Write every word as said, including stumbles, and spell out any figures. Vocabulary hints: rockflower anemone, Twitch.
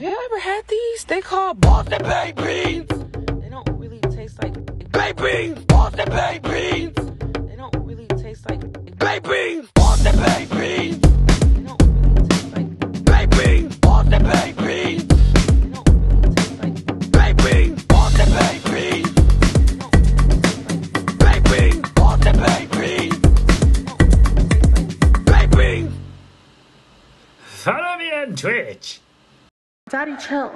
Have you ever had these? They call Boston baked beans. They don't really taste like baked beans. Boston baked beans. They don't really taste like baked beans. Boston baked beans. They don't really taste like baked beans. Boston baked beans. They don't really taste like baked beans. Boston baked beans. They don't really taste like baked beans. Boston baked beans. They don't really taste like baked beans. Follow me on Twitch. Daddy, chill.